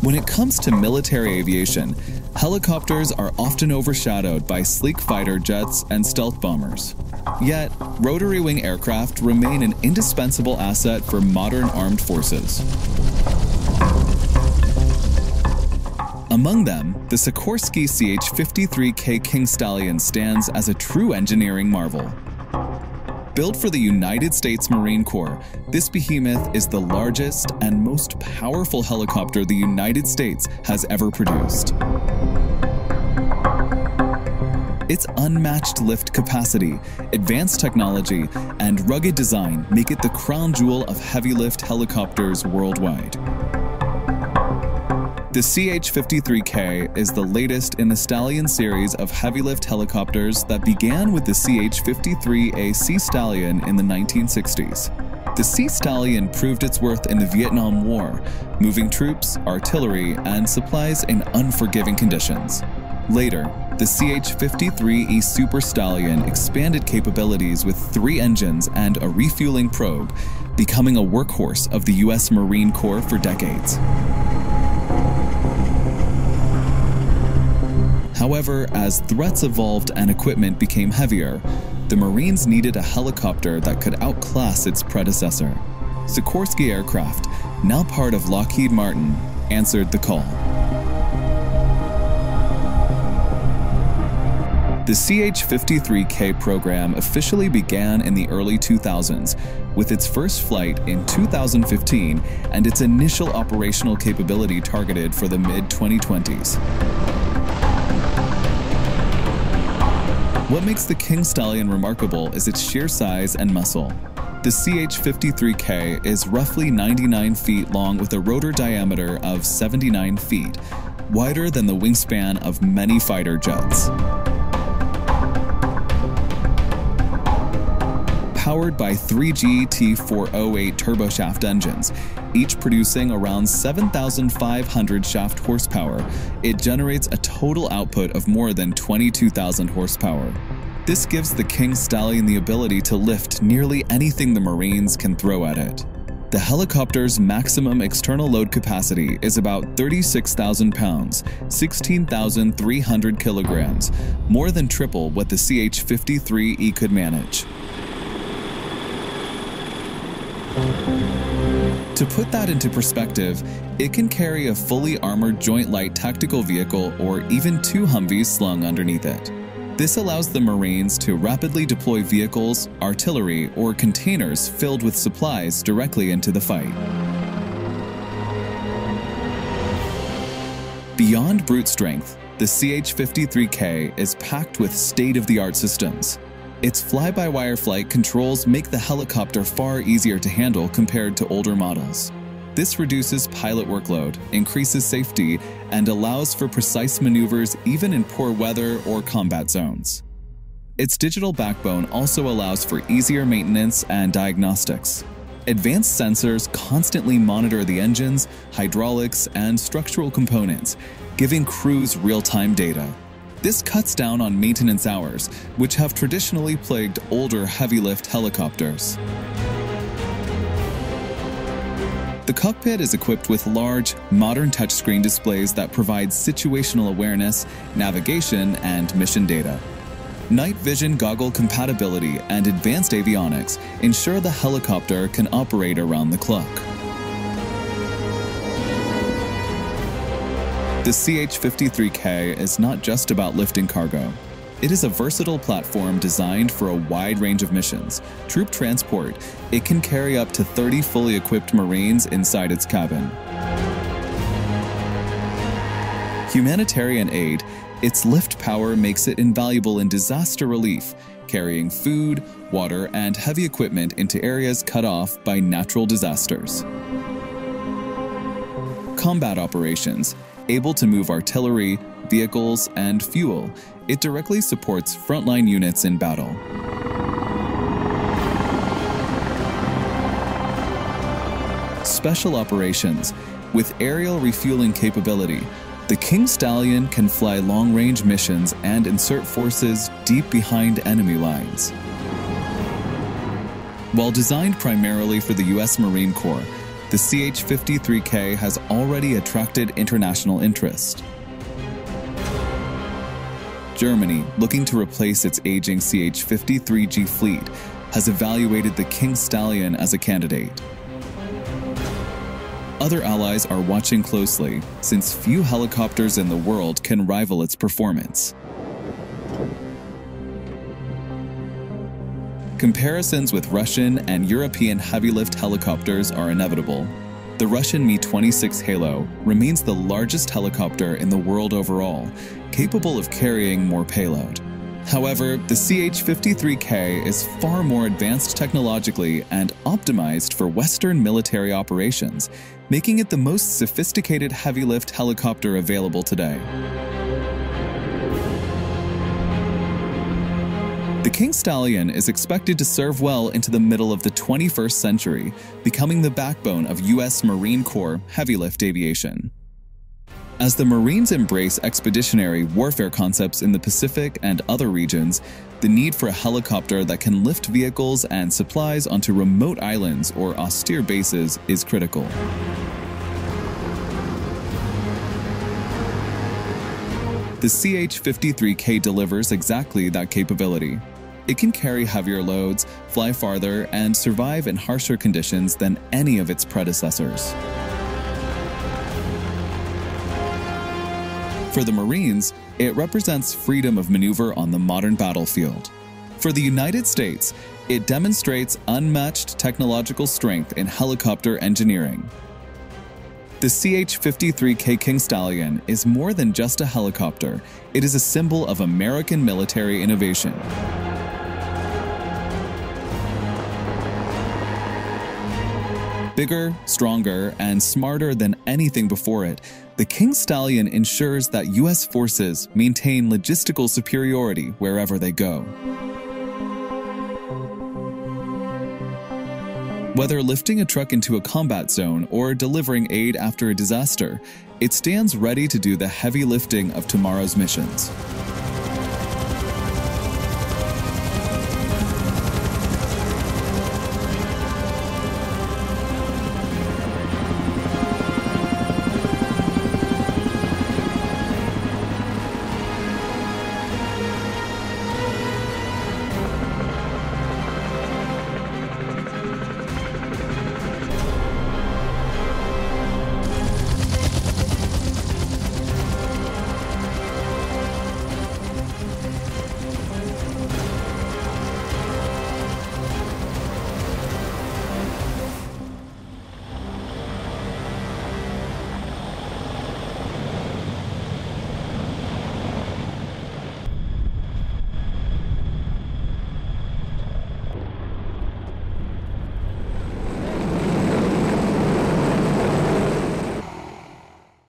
When it comes to military aviation, helicopters are often overshadowed by sleek fighter jets and stealth bombers. Yet, rotary wing aircraft remain an indispensable asset for modern armed forces. Among them, the Sikorsky CH-53K King Stallion stands as a true engineering marvel. Built for the United States Marine Corps, this behemoth is the largest and most powerful helicopter the United States has ever produced. Its unmatched lift capacity, advanced technology, and rugged design make it the crown jewel of heavy-lift helicopters worldwide. The CH-53K is the latest in the Stallion series of heavy-lift helicopters that began with the CH-53A Sea Stallion in the 1960s. The Sea Stallion proved its worth in the Vietnam War, moving troops, artillery, and supplies in unforgiving conditions. Later, the CH-53E Super Stallion expanded capabilities with 3 engines and a refueling probe, becoming a workhorse of the U.S. Marine Corps for decades. However, as threats evolved and equipment became heavier, the Marines needed a helicopter that could outclass its predecessor. Sikorsky Aircraft, now part of Lockheed Martin, answered the call. The CH-53K program officially began in the early 2000s, with its first flight in 2015 and its initial operational capability targeted for the mid-2020s. What makes the King Stallion remarkable is its sheer size and muscle. The CH-53K is roughly 99 feet long with a rotor diameter of 79 feet, wider than the wingspan of many fighter jets. Powered by 3 GE T408 turboshaft engines, each producing around 7,500 shaft horsepower, it generates a total output of more than 22,000 horsepower. This gives the King Stallion the ability to lift nearly anything the Marines can throw at it. The helicopter's maximum external load capacity is about 36,000 pounds, 16,300 kilograms, more than triple what the CH-53E could manage. To put that into perspective, it can carry a fully armored Joint Light Tactical Vehicle or even 2 Humvees slung underneath it. This allows the Marines to rapidly deploy vehicles, artillery, or containers filled with supplies directly into the fight. Beyond brute strength, the CH-53K is packed with state-of-the-art systems. Its fly-by-wire flight controls make the helicopter far easier to handle compared to older models. This reduces pilot workload, increases safety, and allows for precise maneuvers even in poor weather or combat zones. Its digital backbone also allows for easier maintenance and diagnostics. Advanced sensors constantly monitor the engines, hydraulics, and structural components, giving crews real-time data. This cuts down on maintenance hours, which have traditionally plagued older heavy-lift helicopters. The cockpit is equipped with large, modern touchscreen displays that provide situational awareness, navigation, and mission data. Night vision goggle compatibility and advanced avionics ensure the helicopter can operate around the clock. The CH-53K is not just about lifting cargo. It is a versatile platform designed for a wide range of missions. Troop transport, it can carry up to 30 fully equipped Marines inside its cabin. Humanitarian aid, its lift power makes it invaluable in disaster relief, carrying food, water, and heavy equipment into areas cut off by natural disasters. Combat operations. Able to move artillery, vehicles, and fuel, it directly supports frontline units in battle. Special operations. With aerial refueling capability, the King Stallion can fly long-range missions and insert forces deep behind enemy lines. While designed primarily for the U.S. Marine Corps, the CH-53K has already attracted international interest. Germany, looking to replace its aging CH-53G fleet, has evaluated the King Stallion as a candidate. Other allies are watching closely, since few helicopters in the world can rival its performance. Comparisons with Russian and European heavy-lift helicopters are inevitable. The Russian Mi-26 Halo remains the largest helicopter in the world overall, capable of carrying more payload. However, the CH-53K is far more advanced technologically and optimized for Western military operations, making it the most sophisticated heavy-lift helicopter available today. The King Stallion is expected to serve well into the middle of the 21st century, becoming the backbone of U.S. Marine Corps heavy-lift aviation. As the Marines embrace expeditionary warfare concepts in the Pacific and other regions, the need for a helicopter that can lift vehicles and supplies onto remote islands or austere bases is critical. The CH-53K delivers exactly that capability. It can carry heavier loads, fly farther, and survive in harsher conditions than any of its predecessors. For the Marines, it represents freedom of maneuver on the modern battlefield. For the United States, it demonstrates unmatched technological strength in helicopter engineering. The CH-53K King Stallion is more than just a helicopter. It is a symbol of American military innovation. Bigger, stronger, and smarter than anything before it, the King Stallion ensures that U.S. forces maintain logistical superiority wherever they go. Whether lifting a truck into a combat zone or delivering aid after a disaster, it stands ready to do the heavy lifting of tomorrow's missions.